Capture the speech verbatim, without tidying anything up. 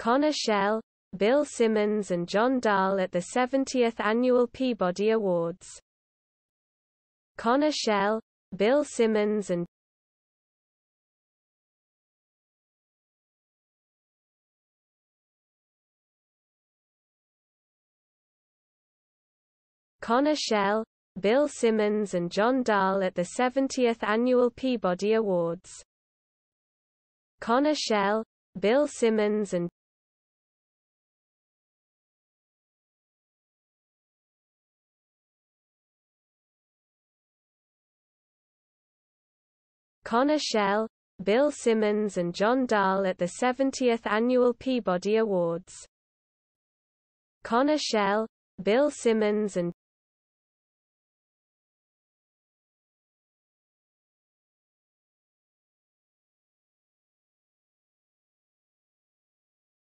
Connor Schell, Bill Simmons and John Dahl at the seventieth Annual Peabody Awards. Connor Schell, Bill Simmons and Connor Schell, Bill Simmons and John Dahl at the seventieth Annual Peabody Awards. Connor Schell, Bill Simmons and Connor Schell, Bill Simmons and John Dahl at the seventieth Annual Peabody Awards. Connor Schell, Bill Simmons and